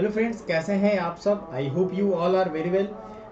Hello friends, कैसे हैं आप सब। I hope you all are very well.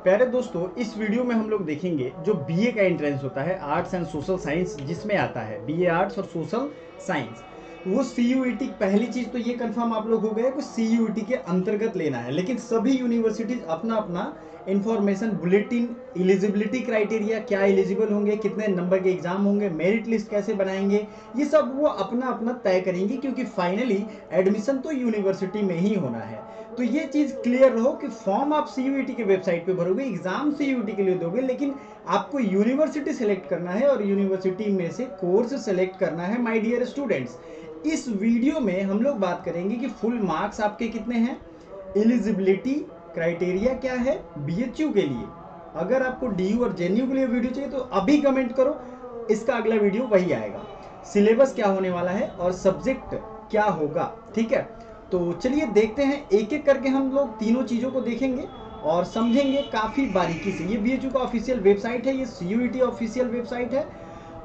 प्यारे दोस्तों, इस वीडियो में हम लोग देखेंगे जो बीए का एंट्रेंस होता है आर्ट्स एंड सोशल साइंस, जिसमें आता है बीए आर्ट्स और सोशल साइंस, वो CUET। पहली चीज़ तो ये कंफर्म आप लोग हो गए कि CUET के अंतर्गत लेना है, लेकिन सभी यूनिवर्सिटीज़ अपना अपना इन्फॉर्मेशन बुलेटिन, एलिजिबिलिटी क्राइटेरिया, क्या एलिजिबल होंगे, कितने नंबर के एग्जाम होंगे, मेरिट लिस्ट कैसे बनाएंगे, ये सब वो अपना अपना तय करेंगे, क्योंकि फाइनली एडमिशन तो यूनिवर्सिटी में ही होना है। तो ये चीज़ क्लियर रहो कि फॉर्म आप CUET के वेबसाइट पे भरोगे, एग्जाम CUET के लिए दोगे, लेकिन आपको यूनिवर्सिटी सेलेक्ट करना है और यूनिवर्सिटी में से कोर्स सेलेक्ट करना है। माय डियर स्टूडेंट्स, इस वीडियो में हम लोग बात करेंगे कि फुल मार्क्स आपके कितने हैं, एलिजिबिलिटी क्राइटेरिया क्या है BHU के लिए। अगर आपको DU और JNU के लिए वीडियो चाहिए तो अभी कमेंट करो, इसका अगला वीडियो वही आएगा। सिलेबस क्या होने वाला है और सब्जेक्ट क्या होगा, ठीक है। तो चलिए देखते हैं, एक एक करके हम लोग तीनों चीज़ों को देखेंगे और समझेंगे काफ़ी बारीकी से। ये BHU का ऑफिशियल वेबसाइट है, ये CUET ऑफिशियल वेबसाइट है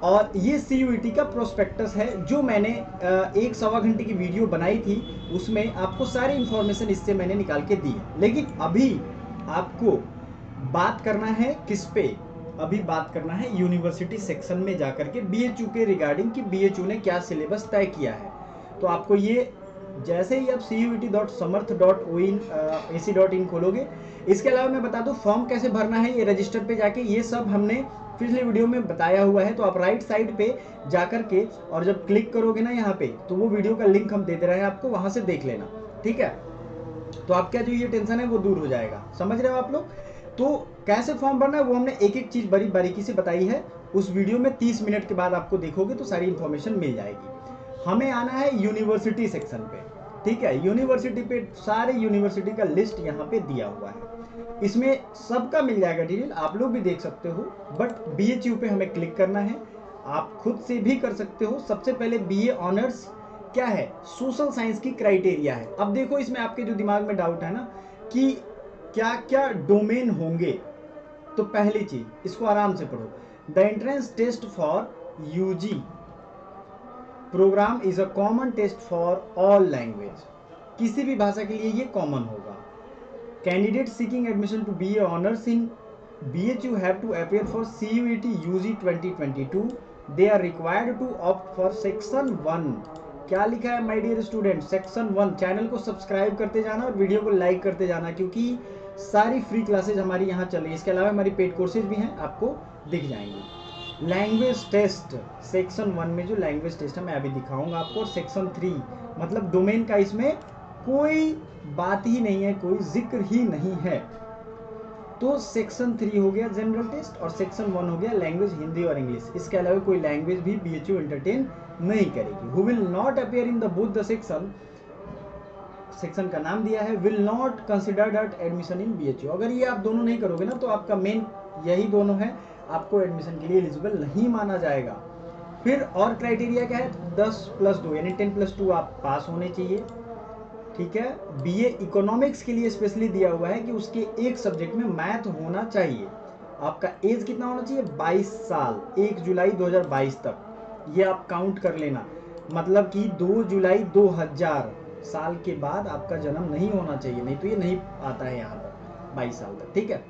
और ये CUET का प्रोस्पेक्टस है, जो मैंने एक 1.25 घंटे की वीडियो बनाई थी, उसमें आपको सारी इन्फॉर्मेशन इससे मैंने निकाल के दी। लेकिन अभी आपको बात करना है किस पे, अभी बात करना है यूनिवर्सिटी सेक्शन में जाकर के BHU के रिगार्डिंग कि BHU ने क्या सिलेबस तय किया है। तो आपको ये जैसे ही आप cuet.samarth.ac.in खोलोगे, इसके अलावा मैं बता दूं फॉर्म कैसे भरना है, ये रजिस्टर पे जाके, ये सब हमने पिछले वीडियो में बताया हुआ है। तो आप राइट साइड पे जाकर के और जब क्लिक करोगे ना यहाँ पे, तो वो वीडियो का लिंक हम दे रहे हैं आपको, वहाँ से देख लेना, ठीक है। तो आपका जो ये टेंशन है वो दूर हो जाएगा, समझ रहे हो आप लोग। तो कैसे फॉर्म भरना है वो हमने एक एक चीज़ बड़ी बारीकी से बताई है उस वीडियो में। 30 मिनट के बाद आपको देखोगे तो सारी इन्फॉर्मेशन मिल जाएगी। हमें आना है यूनिवर्सिटी सेक्शन पे, ठीक है। यूनिवर्सिटी पे सारे यूनिवर्सिटी का लिस्ट यहाँ पे दिया हुआ है, इसमें सबका मिल जाएगा डिटेल, आप लोग भी देख सकते हो। बट BHU पे हमें क्लिक करना है, आप खुद से भी कर सकते हो। सबसे पहले BA ऑनर्स क्या है, सोशल साइंस की क्राइटेरिया है। अब देखो, इसमें आपके जो दिमाग में डाउट है ना कि क्या क्या डोमेन होंगे, तो पहली चीज इसको आराम से पढ़ो। The entrance test for UG programme is a common test for all language, किसी भी भाषा के लिए ये कॉमन होगा। Candidate seeking admission to BA honours in BHU have to appear for CUET UG 2022। They are required to opt for section 1। क्या लिखा है my dear student, section 1। Channel को सब्सक्राइब करते जाना और वीडियो को लाइक करते जाना, क्योंकि सारी फ्री क्लासेज हमारी यहाँ चल रही है। इसके अलावा हमारी पेड कोर्सेज भी हैं, आपको दिख जाएंगी। लैंग्वेज टेस्ट सेक्शन 1 में जो लैंग्वेज टेस्ट है मैं अभी दिखाऊंगा आपको। और सेक्शन 3 मतलब डोमेन का इसमें कोई बात ही नहीं है, कोई जिक्र ही नहीं है। तो सेक्शन 3 हो गया जनरल टेस्ट और सेक्शन 1 हो गया लैंग्वेज हिंदी और इंग्लिश। इसके अलावा कोई लैंग्वेज भी BHU एंटरटेन नहीं करेगी। Who will not appear in the both the section, section का नाम दिया है, will not considered at admission in BHU। अगर ये आप दोनों नहीं करोगे ना, तो आपका मेन यही दोनों है, आपको एडमिशन के लिए एलिजिबल नहीं माना जाएगा। फिर और क्राइटेरिया क्या है, 10+2 यानी 10+2 आप पास होने चाहिए, ठीक है। BA इकोनॉमिक्स के लिए स्पेशली दिया हुआ है कि उसके एक सब्जेक्ट में मैथ होना चाहिए। आपका एज कितना होना चाहिए, 22 साल 1 जुलाई 2022 तक। ये आप काउंट कर लेना, मतलब कि 2 जुलाई 2000 साल के बाद आपका जन्म नहीं होना चाहिए, नहीं तो ये नहीं आता है यहाँ पर 22 साल तक, ठीक है।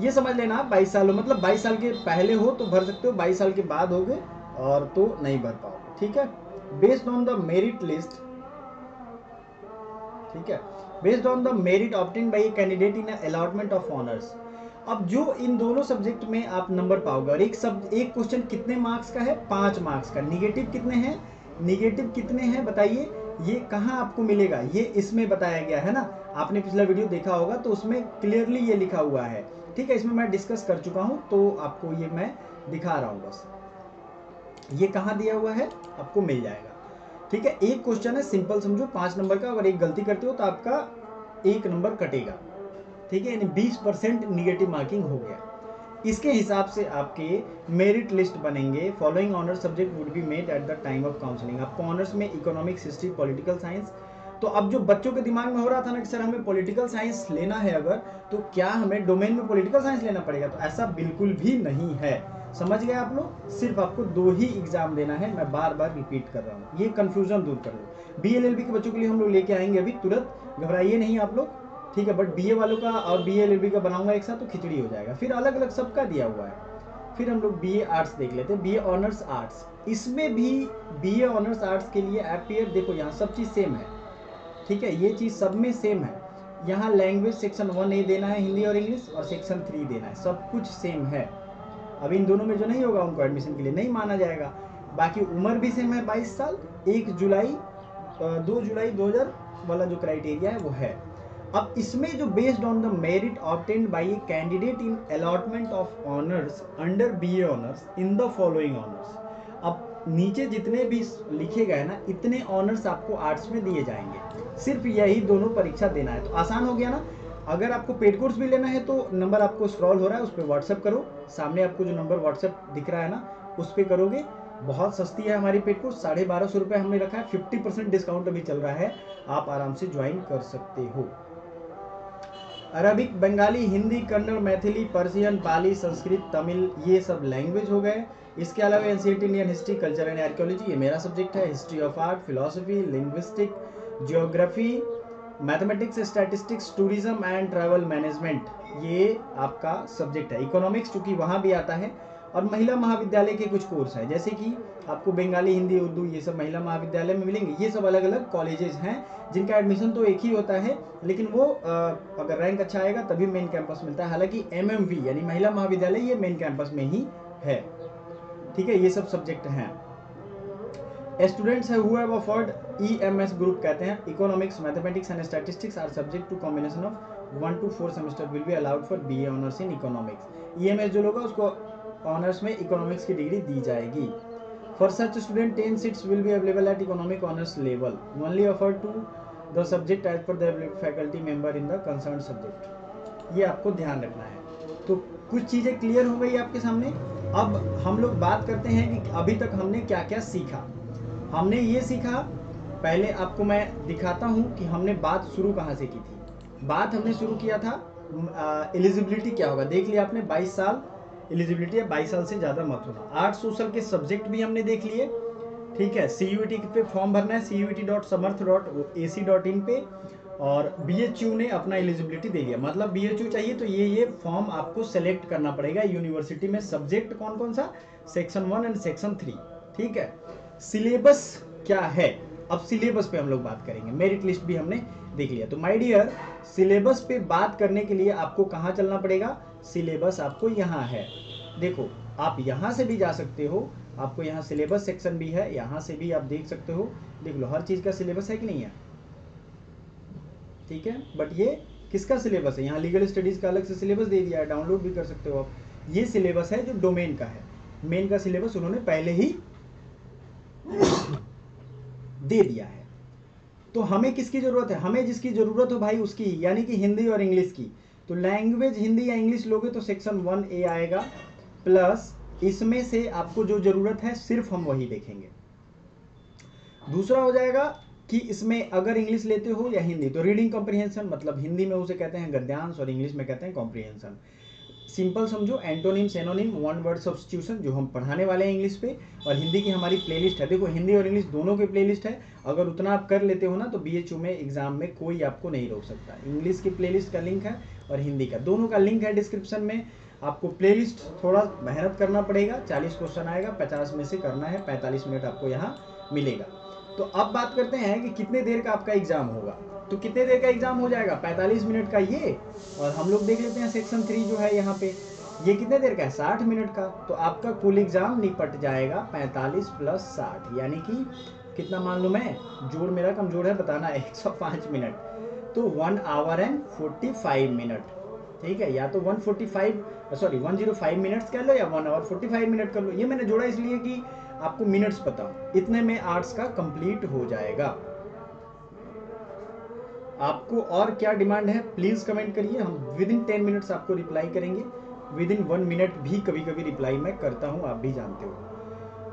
ये समझ लेना, 22 साल हो मतलब 22 साल के पहले हो तो भर सकते हो, 22 साल के बाद हो गए और तो नहीं भर पाओ, ठीक है। Based on the merit list, ठीक है, based on the merit obtain by a candidate in allotment of honours. अब जो इन दोनों सब्जेक्ट में आप नंबर पाओगे और एक क्वेश्चन कितने मार्क्स का है, 5 मार्क्स का। निगेटिव कितने हैं, बताइए, ये कहाँ आपको मिलेगा, ये इसमें बताया गया है ना, आपने पिछला वीडियो देखा होगा तो उसमें क्लियरली ये लिखा हुआ है, ठीक है। इसमें मैं डिस्कस कर चुका हूँ, तो आपको ये मैं दिखा रहा हूँ बस, ये कहाँ दिया हुआ है आपको मिल जाएगा, ठीक है। एक क्वेश्चन है सिंपल, समझो 5 नंबर का, अगर एक गलती करते हो तो आपका 1 नंबर कटेगा, ठीक है, यानी 20% निगेटिव मार्किंग हो गया। इसके हिसाब से आपके मेरिट लिस्ट बनेंगे। Following honours subject would be made at the time of counselling. आपको ऑनर्स में इकोनॉमिक्स, हिस्ट्री, पॉलिटिकल साइंस। तो अब जो बच्चों के दिमाग में हो रहा था ना कि सर हमें पॉलिटिकल साइंस लेना है, अगर तो क्या हमें डोमेन में पॉलिटिकल साइंस लेना पड़ेगा, तो ऐसा बिल्कुल भी नहीं है। समझ गए आप लोग। सिर्फ आपको दो ही एग्जाम देना है, मैं बार बार रिपीट कर रहा हूँ, ये कंफ्यूजन दूर कर लो। BLLB के बच्चों के लिए हम लोग लेके आएंगे अभी तुरंत, घबराइए नहीं आप लोग, ठीक है। बट BA वालों का और BLLB का बनाऊंगा एक साथ तो खिचड़ी हो जाएगा, फिर अलग अलग सबका दिया हुआ है। फिर हम लोग BA आर्ट्स देख लेते हैं, BA ऑनर्स आर्ट्स। इसमें भी BA ऑनर्स आर्ट्स के लिए एपियर देखो, यहाँ सब चीज़ सेम है, ठीक है, ये चीज़ सब में सेम है। यहाँ लैंग्वेज सेक्शन 1 नहीं देना है, हिंदी और इंग्लिश, और सेक्शन 3 देना है, सब कुछ सेम है। अब इन दोनों में जो नहीं होगा उनको एडमिशन के लिए नहीं माना जाएगा। बाकी उम्र भी सेम है, 22 साल, 2 जुलाई 2000 वाला जो क्राइटेरिया है वो है। अब इसमें जो based on the merit obtained by a candidate in allotment of honours under BA honours in the following honours. अब नीचे जितने भी लिखे गए ना, इतने ऑनर्स आपको आर्ट्स में दिए जाएंगे, सिर्फ यही दोनों परीक्षा देना है। तो आसान हो गया ना। अगर आपको पेड कोर्स भी लेना है तो नंबर आपको स्क्रॉल हो रहा है उस पर व्हाट्सएप करो, सामने आपको जो नंबर व्हाट्सएप दिख रहा है ना उस पर करोगे। बहुत सस्ती है हमारी पेड कोर्स, 1250 रुपये हमने रखा है, 50% डिस्काउंट अभी चल रहा है, आप आराम से ज्वाइन कर सकते हो। अरबिक, बंगाली, हिंदी, कन्नड़, मैथिली, पर्शियन, पाली, संस्कृत, तमिल, ये सब लैंग्वेज हो गए। इसके अलावा NCERT Indian history, culture and archaeology, ये मेरा सब्जेक्ट है, history of art, philosophy, linguistic, geography, mathematics, statistics, tourism and travel management, ये आपका सब्जेक्ट है। इकोनॉमिक्स चूँकि वहाँ भी आता है, और महिला महाविद्यालय के कुछ कोर्स हैं, जैसे कि आपको बंगाली, हिंदी, उर्दू, ये सब महिला महाविद्यालय में मिलेंगे। ये सब अलग अलग कॉलेजेस हैं जिनका एडमिशन तो एक ही होता है, लेकिन वो अगर रैंक अच्छा आएगा तभी मेन कैंपस मिलता है। हालांकि MMV यानी महिला महाविद्यालय ये मेन कैंपस में ही है, ठीक है। ये सब सब्जेक्ट हैं। स्टूडेंट्स है who have afford EMS group कहते हैं, economics, mathematics and statistics are subject to combination of 1 to 4 semester will be allowed for BA honours in economics. EMS जो लोग उसको ऑनर्स में इकोनॉमिक्स की डिग्री दी जाएगी। For such student 10 seats will be available at economic honours level, only offered to the subject as per the faculty member in the concern subject. ये आपको ध्यान रखना है। तो कुछ चीज़ें क्लियर हो गई आपके सामने। अब हम लोग बात करते हैं कि अभी तक हमने क्या क्या सीखा। हमने ये सीखा, पहले आपको मैं दिखाता हूँ कि हमने बात शुरू कहाँ से की थी। बात हमने शुरू किया था एलिजिबिलिटी क्या होगा, देख लिया आपने, 22 साल एलिजिबिलिटी है, 22 साल से ज़्यादा मत होना। आर्ट सोशल के सब्जेक्ट भी हमने देख लिए, ठीक है। CUET पे फॉर्म भरना है, CUET.samarth.ac.in पे, और BHU ने अपना एलिजिबिलिटी दे दिया, मतलब BHU चाहिए तो ये फॉर्म आपको सेलेक्ट करना पड़ेगा यूनिवर्सिटी में, सब्जेक्ट कौन कौन सा, सेक्शन 1 एंड सेक्शन 3, ठीक है। सिलेबस क्या है, अब सिलेबस पे हम लोग बात करेंगे, मेरिट लिस्ट भी हमने देख लिया। तो माय डियर, सिलेबस पे बात करने के लिए आपको कहाँ चलना पड़ेगा, सिलेबस आपको यहाँ है, देखो आप यहाँ से भी जा सकते हो, आपको यहाँ सिलेबस सेक्शन भी है, यहाँ से भी आप देख सकते हो, देख लो हर चीज़ का सिलेबस है कि नहीं है, ठीक है। बट ये किसका सिलेबस है, यहाँ लीगल स्टडीज़ का अलग से सिलेबस दे दिया है, डाउनलोड भी कर सकते हो आप। ये सिलेबस है जो डोमेन का है, मेन का सिलेबस उन्होंने पहले ही दे दिया है। तो हमें किसकी ज़रूरत है, हमें जिसकी ज़रूरत हो भाई उसकी, यानी कि हिंदी और इंग्लिश की। तो लैंग्वेज हिंदी या इंग्लिश लोगे तो सेक्शन 1A आएगा, प्लस इसमें से आपको जो ज़रूरत है सिर्फ हम वही देखेंगे। दूसरा हो जाएगा कि इसमें अगर इंग्लिश लेते हो या हिंदी तो रीडिंग कॉम्प्रिहेंशन, मतलब हिंदी में उसे कहते हैं गद्यांश और इंग्लिश में कहते हैं कॉम्प्रिहेंशन। सिंपल समझो, antonym, synonym, one word substitution जो हम पढ़ाने वाले हैं इंग्लिश पे, और हिंदी की हमारी प्लेलिस्ट है, देखो हिंदी और इंग्लिश दोनों की प्लेलिस्ट है। अगर उतना आप कर लेते हो ना तो BHU में एग्जाम में कोई आपको नहीं रोक सकता। इंग्लिश की प्लेलिस्ट का लिंक है और हिंदी का, दोनों का लिंक है डिस्क्रिप्शन में। आपको प्लेलिस्ट थोड़ा मेहनत करना पड़ेगा, 40 क्वेश्चन आएगा, 50 में से करना है, 45 मिनट आपको यहाँ मिलेगा। तो अब बात करते हैं कि कितने देर का आपका एग्जाम होगा, तो कितने देर का एग्जाम हो जाएगा, 45 मिनट का ये, और हम लोग देख लेते हैं सेक्शन 3 जो है यहाँ पे, ये कितने देर का है, 60 मिनट का। तो आपका कुल एग्जाम निपट जाएगा 45 + 60, यानी कि कितना मान लूँ मैं, जोड़ मेरा कमजोर है बताना, 105 मिनट, तो 1 hour and 45 minutes, ठीक है। या तो 105 मिनट्स कह लो या 1 hour 45 minutes कर लो, ये मैंने जोड़ा इसलिए कि आपको मिनट्स पता हो। इतने में आर्ट्स का कंप्लीट हो जाएगा। आपको और क्या डिमांड है प्लीज़ कमेंट करिए, हम विद इन 10 minutes आपको रिप्लाई करेंगे, विद इन 1 minute भी कभी कभी रिप्लाई मैं करता हूँ, आप भी जानते हो।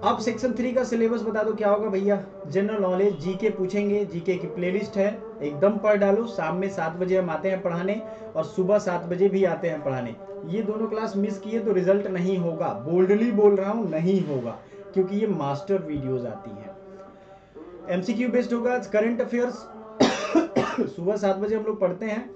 अब सेक्शन 3 का सिलेबस बता दो क्या होगा भैया, जनरल नॉलेज जीके पूछेंगे, जीके की प्लेलिस्ट है एकदम पढ़ डालो। शाम में 7 बजे हम आते हैं पढ़ाने और सुबह 7 बजे भी आते हैं पढ़ाने। ये दोनों क्लास मिस किए तो रिजल्ट नहीं होगा, बोल्डली बोल रहा हूँ नहीं होगा, क्योंकि ये मास्टर वीडियोज आती हैं। एमसीक्यू बेस्ड होगा, करंट अफेयर्स सुबह 7 बजे हम लोग पढ़ते हैं।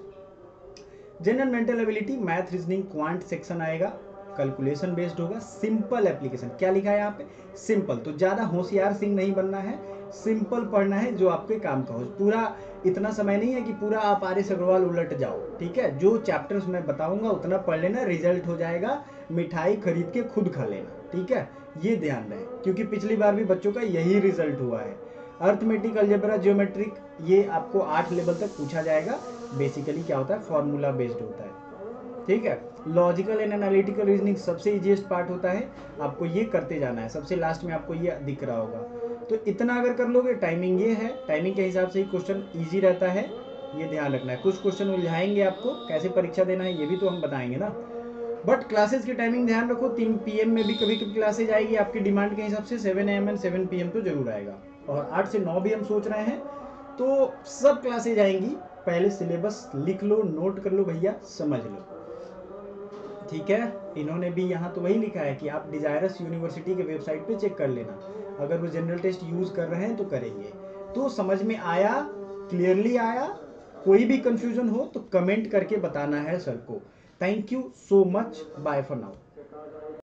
General mental ability, math, reasoning, quant section आएगा। कैलकुलेशन बेस्ड होगा, सिंपल एप्लीकेशन, क्या लिखा है यहाँ पे सिंपल, तो ज़्यादा होशियार सिंह नहीं बनना है, सिंपल पढ़ना है जो आपके काम का हो। पूरा इतना समय नहीं है कि पूरा आप आर्यस अग्रवाल उलट जाओ, ठीक है, जो चैप्टर्स मैं बताऊंगा उतना पढ़ लेना, रिजल्ट हो जाएगा, मिठाई खरीद के खुद खा लेना, ठीक है, ये ध्यान रहे, क्योंकि पिछली बार भी बच्चों का यही रिजल्ट हुआ है। अर्थमेटिक, अलजेब्रा, ज्योमेट्रिक, ये आपको 8 लेवल तक पूछा जाएगा। बेसिकली क्या होता है, फॉर्मूला बेस्ड होता है, ठीक है। लॉजिकल एंड एनालिटिकल रीजनिंग सबसे ईजीएस्ट पार्ट होता है, आपको ये करते जाना है, सबसे लास्ट में आपको ये दिख रहा होगा। तो इतना अगर कर लोगे, टाइमिंग ये है, टाइमिंग के हिसाब से ही क्वेश्चन ईजी रहता है, ये ध्यान रखना है। कुछ क्वेश्चन उलझाएंगे आपको, कैसे परीक्षा देना है ये भी तो हम बताएंगे ना, बट क्लासेज की टाइमिंग ध्यान रखो। 3 PM में भी कभी कभी क्लासेज आएगी आपकी डिमांड के हिसाब से, 7 AM एंड 7 PM तो जरूर आएगा, और 8 से 9 भी हम सोच रहे हैं, तो सब क्लासेज आएंगी। पहले सिलेबस लिख लो, नोट कर लो भैया, समझ लो, ठीक है। इन्होंने भी यहाँ तो वही लिखा है कि आप डिजायरस यूनिवर्सिटी के वेबसाइट पे चेक कर लेना, अगर वो जनरल टेस्ट यूज़ कर रहे हैं तो करेंगे। तो समझ में आया, क्लियरली आया, कोई भी कंफ्यूजन हो तो कमेंट करके बताना है सर को। Thank you so much, bye for now.